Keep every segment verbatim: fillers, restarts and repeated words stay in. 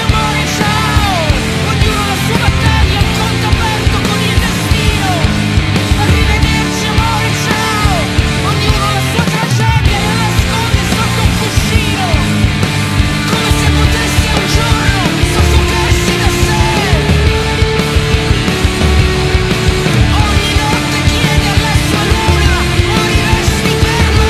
amore, ciao. Ognuno la sua battaglia, il conto aperto con il destino. Arrivederci amore, ciao. Ognuno la sua tragedia la nasconde sotto un cuscino. Come se potesse un giorno soffocarsi da sé. Ogni notte chiede alla sua luna: moriresti per me.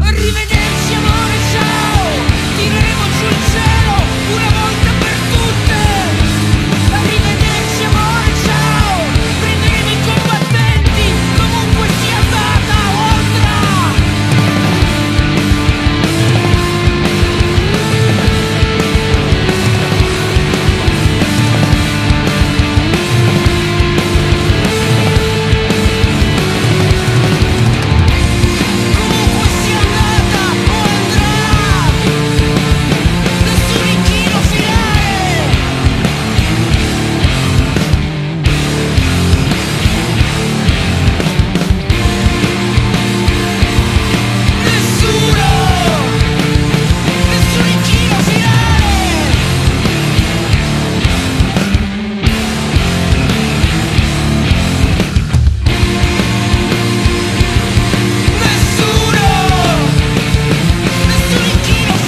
Arrivederci amore, ciao, tireremo giù il cielo una volta per tutte. Arrivederci amore, ciao, prenderemo i combattenti comunque sia andata oltre. Comunque sia andata o andrà, nessun inchino finale. Nessuno, nessun inchino finale. Nessuno, nessun inchino finale.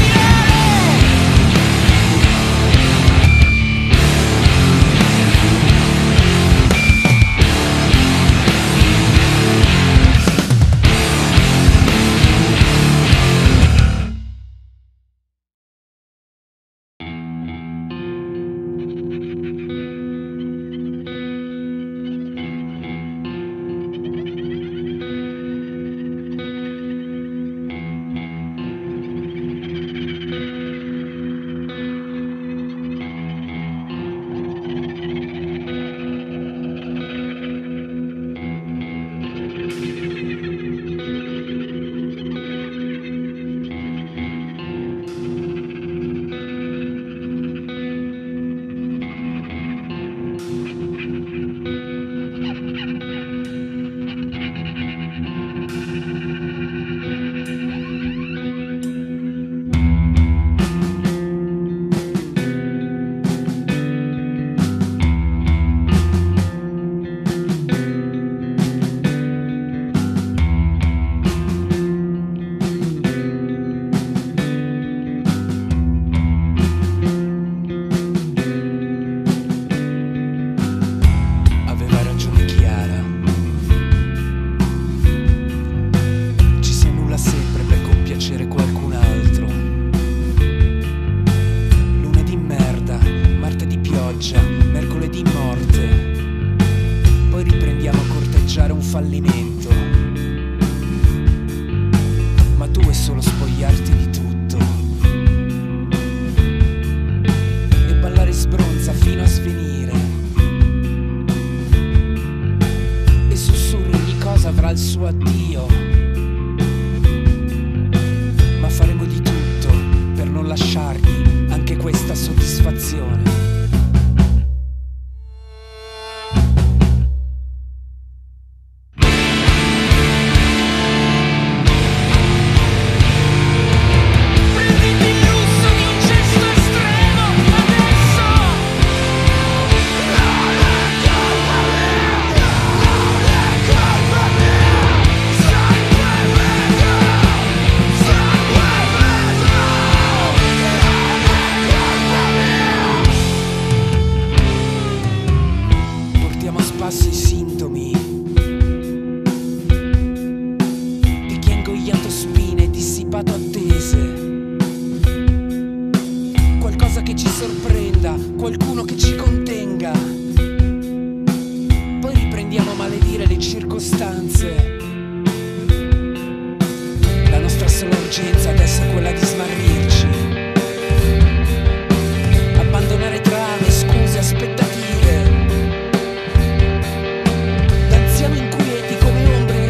Aveva ragione Chiara. Ci si annulla sempre per compiacere qualcun altro. Lunedì merda, martedì pioggia, mercoledì morte. Poi riprendiamo a corteggiare un fallimento. Ma tu è solo spogliarti di tutto e ballare sbronza fino a svenire. E sussurri ogni cosa avrà il suo addio. Ma faremo di tutto per non lasciargli anche questa soddisfazione. Prendete il lusso di un gesto estremo adesso. Non è colpa mia, non è colpa mia. Sangue vetro, sangue vetro. Non è colpa mia. Portiamo a spasso i sintomi di chi ha ingoiato spine e dissipato attese. Qualcosa che ci sorprenda, qualcuno che ci contenga. Poi riprendiamo a maledire le circostanze. La nostra sola urgenza adesso è quella di smarrirci. Abbandonare trame, scuse, aspettative. Danziamo inquieti come ombre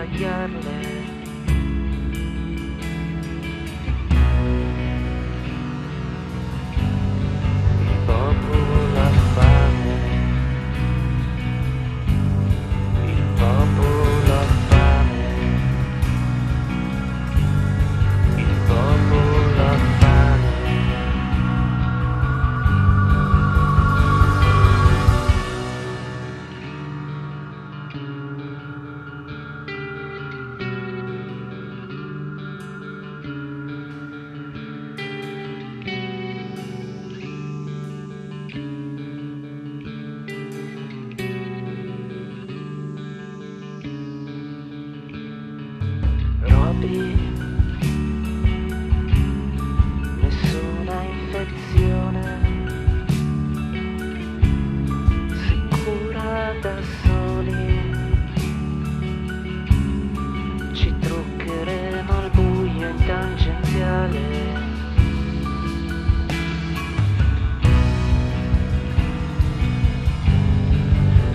radiarle. Il popolo ha fame, il popolo ha fame, il popolo ha fame. Nessuna infezione, si cura da soli, ci truccheremo al buio in tangenziale.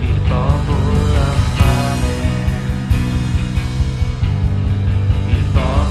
Il popolo ha fame, il popolo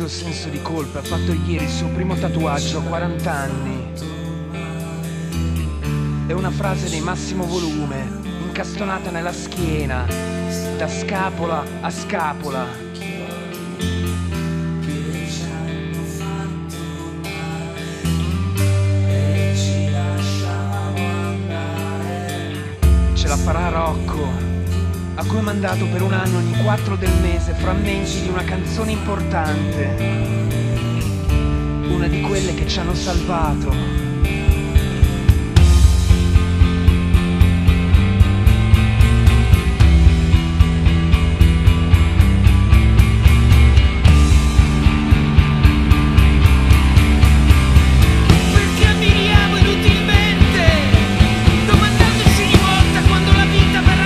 ucciso il senso di colpa, ha fatto ieri il suo primo tatuaggio a quaranta anni. È una frase di massimo volume, incastonata nella schiena, da scapola a scapola. Ce la farà Rocco, a cui ho mandato per un anno ogni quattro del mese frammenti di una canzone importante, una di quelle che ci hanno salvato. Perché ammiriamo inutilmente, domandandoci ogni volta quando la vita verrà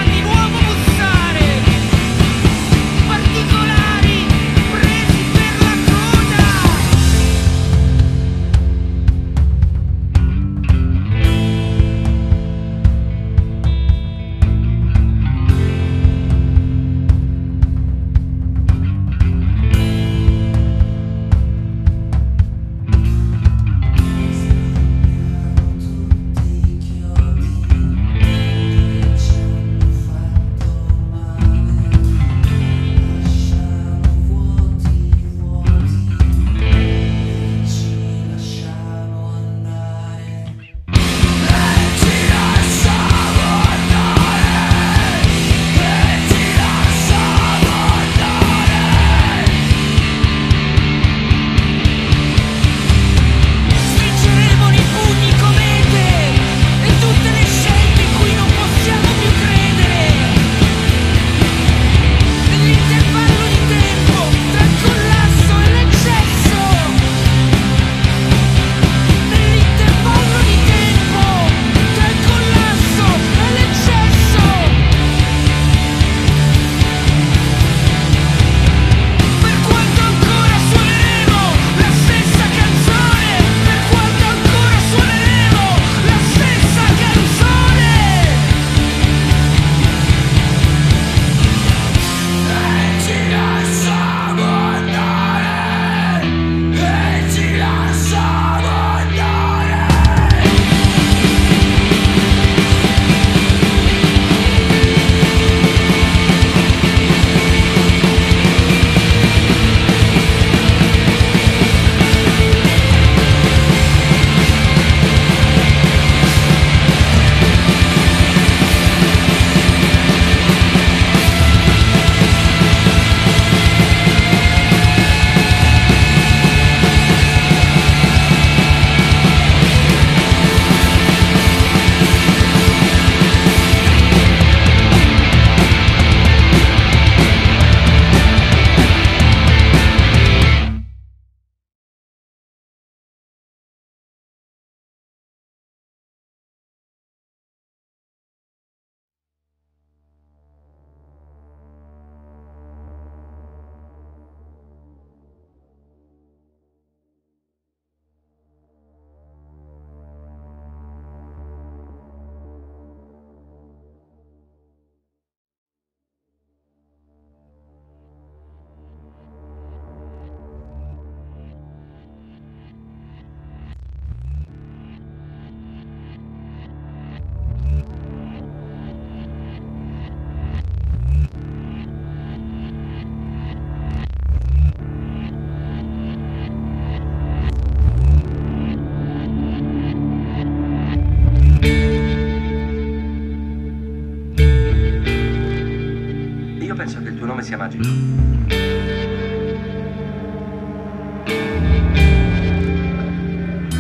Penso che il tuo nome sia magico.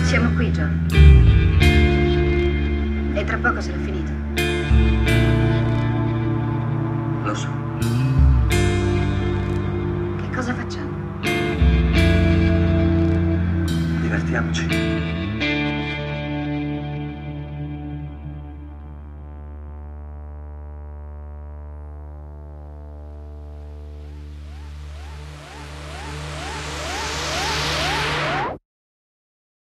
Siamo qui, John. E tra poco sarà finito. Lo so. Che cosa facciamo? Divertiamoci.